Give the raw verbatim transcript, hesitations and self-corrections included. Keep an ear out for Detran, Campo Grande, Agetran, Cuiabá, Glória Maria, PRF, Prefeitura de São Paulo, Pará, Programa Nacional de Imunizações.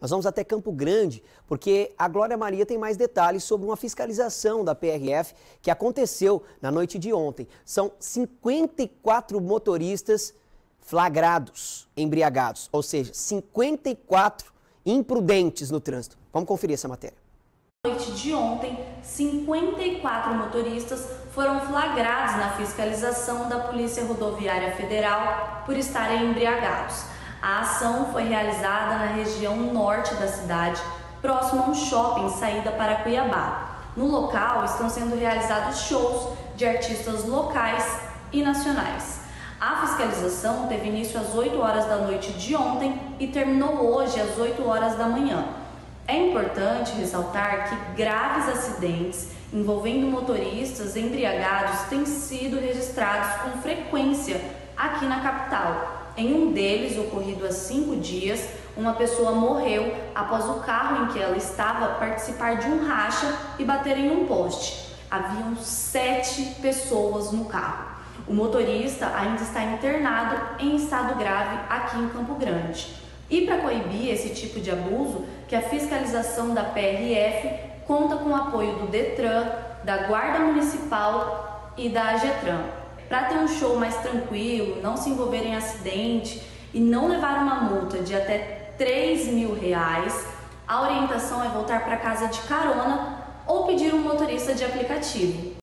Nós vamos até Campo Grande, porque a Glória Maria tem mais detalhes sobre uma fiscalização da P R F que aconteceu na noite de ontem. São cinquenta e quatro motoristas flagrados, embriagados, ou seja, cinquenta e quatro imprudentes no trânsito. Vamos conferir essa matéria. Na noite de ontem, cinquenta e quatro motoristas foram flagrados na fiscalização da Polícia Rodoviária Federal por estarem embriagados. A ação foi realizada na região norte da cidade, próximo a um shopping saída para Cuiabá. No local estão sendo realizados shows de artistas locais e nacionais. A fiscalização teve início às oito horas da noite de ontem e terminou hoje às oito horas da manhã. É importante ressaltar que graves acidentes envolvendo motoristas embriagados têm sido registrados com frequência aqui na capital. Em um deles, ocorrido há cinco dias, uma pessoa morreu após o carro em que ela estava participar de um racha e bater em um poste. Haviam sete pessoas no carro. O motorista ainda está internado em estado grave aqui em Campo Grande. E para coibir esse tipo de abuso, que a fiscalização da P R F conta com o apoio do Detran, da Guarda Municipal e da Agetran. Para ter um show mais tranquilo, não se envolver em acidente e não levar uma multa de até três mil reais, a orientação é voltar para casa de carona ou pedir um motorista de aplicativo.